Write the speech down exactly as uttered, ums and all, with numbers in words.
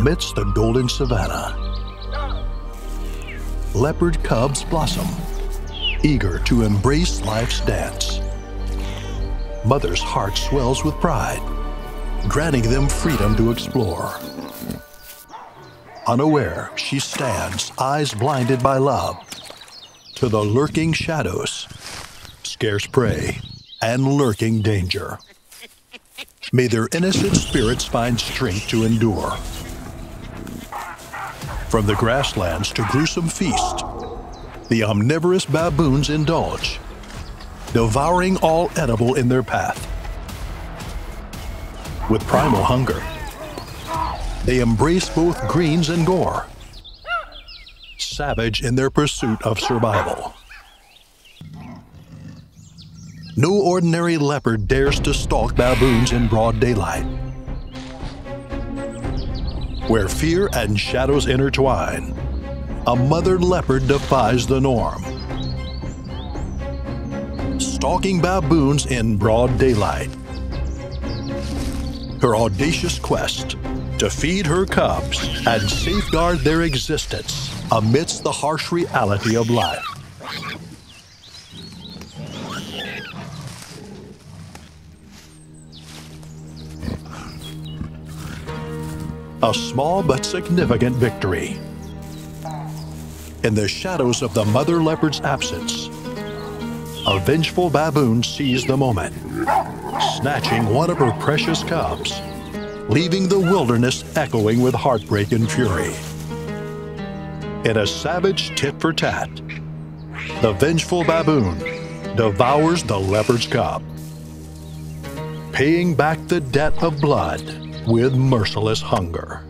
amidst the golden savanna. Leopard cubs blossom, eager to embrace life's dance. Mother's heart swells with pride, granting them freedom to explore. Unaware, she stands, eyes blinded by love, to the lurking shadows, scarce prey, and lurking danger. May their innocent spirits find strength to endure. From the grasslands to gruesome feast, the omnivorous baboons indulge, devouring all edible in their path. With primal hunger, they embrace both greens and gore, savage in their pursuit of survival. No ordinary leopard dares to stalk baboons in broad daylight, where fear and shadows intertwine. A mother leopard defies the norm, stalking baboons in broad daylight. Her audacious quest to feed her cubs and safeguard their existence amidst the harsh reality of life. A small but significant victory. In the shadows of the mother leopard's absence, a vengeful baboon seized the moment, snatching one of her precious cubs, leaving the wilderness echoing with heartbreak and fury. In a savage tit-for-tat, the vengeful baboon devours the leopard's cub, paying back the debt of blood with merciless hunger.